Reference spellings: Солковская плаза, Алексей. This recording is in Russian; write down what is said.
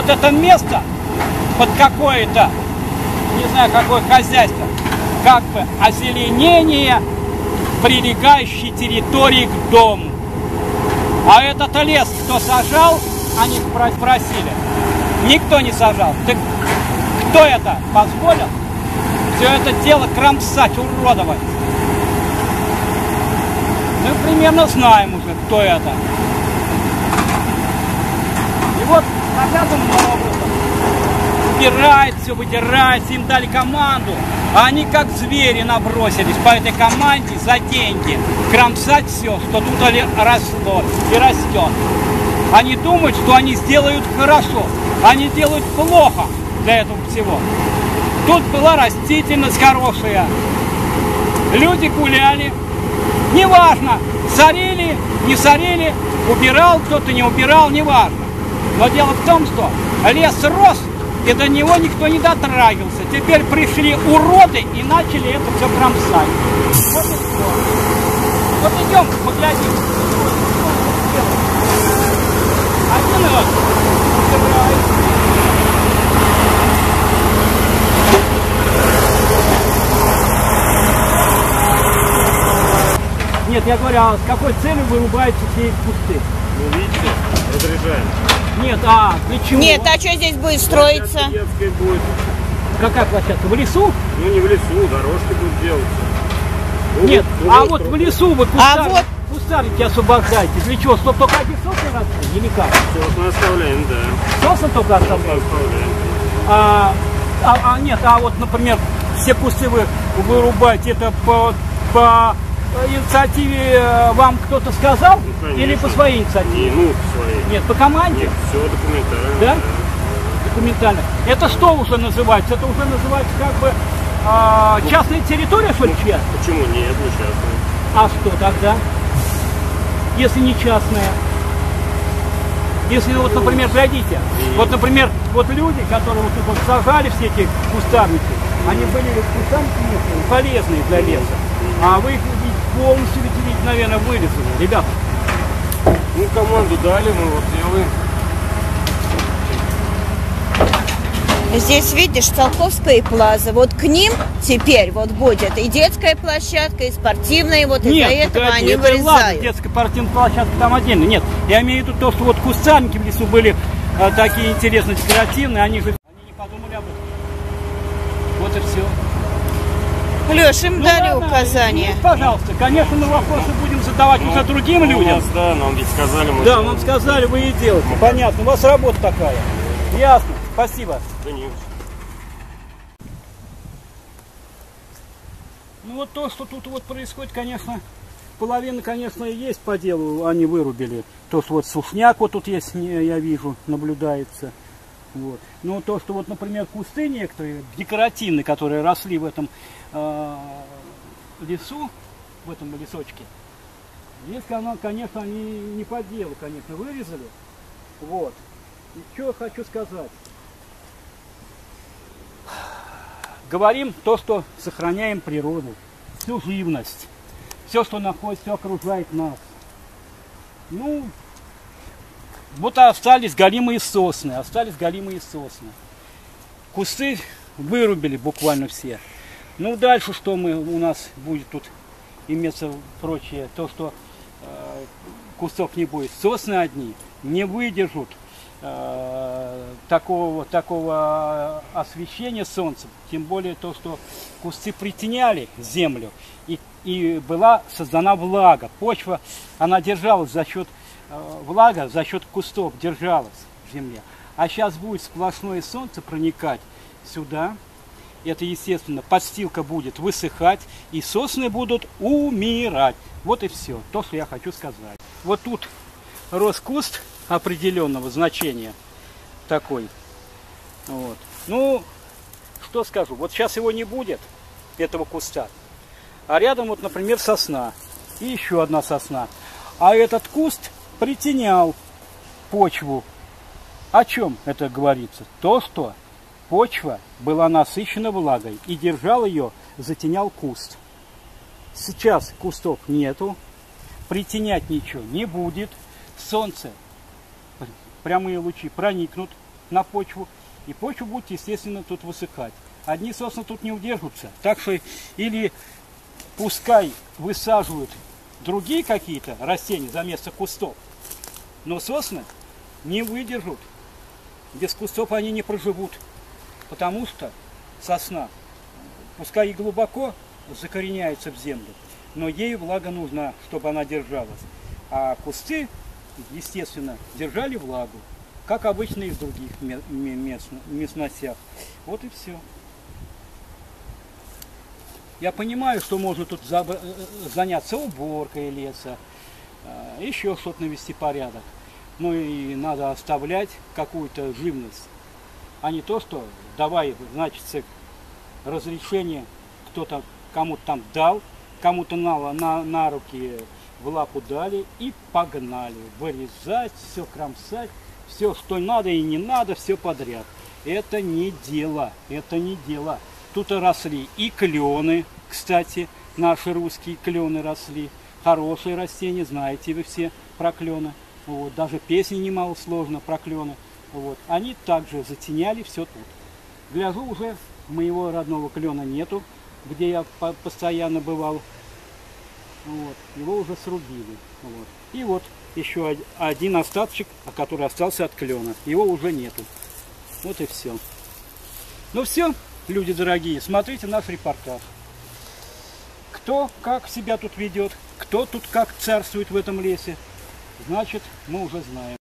Вот это место под какое-то, не знаю, какое хозяйство, как бы озеленение прилегающей территории к дому. А этот лес кто сажал, они спросили. Никто не сажал. Так кто это позволил? Все это дело кромсать, уродовать. Мы примерно знаем уже, кто это. И вот наказанным образом убирает все, выдирает, им дали команду. А они как звери набросились по этой команде за деньги. Кромсать все, что тут росло и растет. Они думают, что они сделают хорошо. Они делают плохо для этого всего. Тут была растительность хорошая. Люди гуляли. Неважно, сорили, не сорили, убирал кто-то, не убирал, неважно. Но дело в том, что лес рос, и до него никто не дотрагивался. Теперь пришли уроды и начали это все кромсать. Вот и все. Вот идем, поглядим. Один раз собирается. Нет, я говорю, а с какой целью вы рубаете все кусты? Ну, видите, разряжаем. Нет, а для чего? Нет, а что здесь будет строиться? Будет. Какая площадка? В лесу? Ну, не в лесу, дорожки будут делаться. Нет, а вот в лесу вы кустарники освобождаете. Для чего? Чтобы только один сосны росли? Или как? Сосны оставляем, да. Сосны только оставляем? Нет, а вот, например, все кусты вы вырубаете, это по инициативе вам кто-то сказал? Ну, конечно. Или по своей инициативе? Ну, по своей. Нет, по команде? Нет, все документально. Да? Да. Документально. Это что уже называется? Это уже называется как бы частная территория, что ли? Ну, почему? Нет, не частная. А что тогда? Если не частная? Если вот, например, глядите, вот, например, вот люди, которые вот сажали все эти кустарники, они были кустарники полезные для леса, а вы их полностью, ведь, наверное, вылезли, ребята. Ну, команду дали, мы вот делаем. Здесь, видишь, Солковская плаза. Вот к ним теперь вот будет и детская площадка, и спортивная. Вот из-за этого они вырезают. Ладно, детская спортивная площадка там отдельно. Нет, я имею в виду то, что вот кустарники в лесу были такие интересные, декоративные. Они не подумали об этом. Вот и все. Леш, им дали указания. Пожалуйста, конечно, мы вопросы будем задавать уже другим людям. Нас, да, нам ведь сказали. Мы да, нам сказали, вы и делаете. Понятно, у вас работа такая. Ясно. Спасибо. Ну вот то, что тут вот происходит, конечно, половина, конечно, и есть по делу, они вырубили. То, что вот сушняк вот тут есть, я вижу, наблюдается. Вот. Ну то, что вот, например, кусты некоторые, декоративные, которые росли в этом лесу, в этом лесочке, здесь, конечно, они не по делу, конечно, вырезали. Вот. И что я хочу сказать. Говорим то, что сохраняем природу, всю живность, все, что находится, все окружает нас. Ну, вот остались голимые сосны, Кусты вырубили буквально все. Ну, дальше что у нас будет тут иметься прочее, то, что кустов не будет. Сосны одни не выдержат такого освещения солнца, тем более то, что кусты притеняли землю, и была создана влага, почва, она держалась за счет влага, за счет кустов держалась в земле. А сейчас будет сплошное солнце проникать сюда, это естественно, подстилка будет высыхать, и сосны будут умирать. Вот и все, то, что я хочу сказать. Вот тут рос куст определенного значения такой. Вот. Ну, что скажу, вот сейчас его не будет, этого куста. А рядом вот, например, сосна. И еще одна сосна. А этот куст притенял почву. О чем это говорится? То, что почва была насыщена влагой и держал ее, затенял куст. Сейчас кустов нету, притенять ничего не будет. Солнце, прямые лучи проникнут на почву, и почва будет, естественно, тут высыхать. Одни сосны тут не удерживаются, так что или пускай высаживают другие какие-то растения за место кустов, но сосны не выдержат, без кустов они не проживут, потому что сосна, пускай и глубоко закореняется в землю, но ей влага нужна, чтобы она держалась, а кусты, естественно, держали влагу, как обычно и в других местностях. Вот и все. Я понимаю, что можно тут заняться уборкой леса, еще что-то навести порядок. Ну и надо оставлять какую-то живность, а не то, что давай, значит, разрешение кто-то кому-то там дал, кому-то на руки в лапу дали и погнали вырезать, все кромсать, все, что надо и не надо, все подряд. Это не дело, это не дело. Тут росли и клены, кстати, наши русские клены росли. Хорошие растения, знаете вы все про клены. Вот, даже песни немало сложно про клены. Вот, они также затеняли все тут. Гляжу, уже моего родного клена нету, где я постоянно бывал. Вот, его уже срубили. Вот. И вот еще один остаточек, который остался от клена. Его уже нету. Вот и все. Ну все. Люди дорогие, смотрите наш репортаж. Кто как себя тут ведет, кто тут как царствует в этом лесе, значит, мы уже знаем.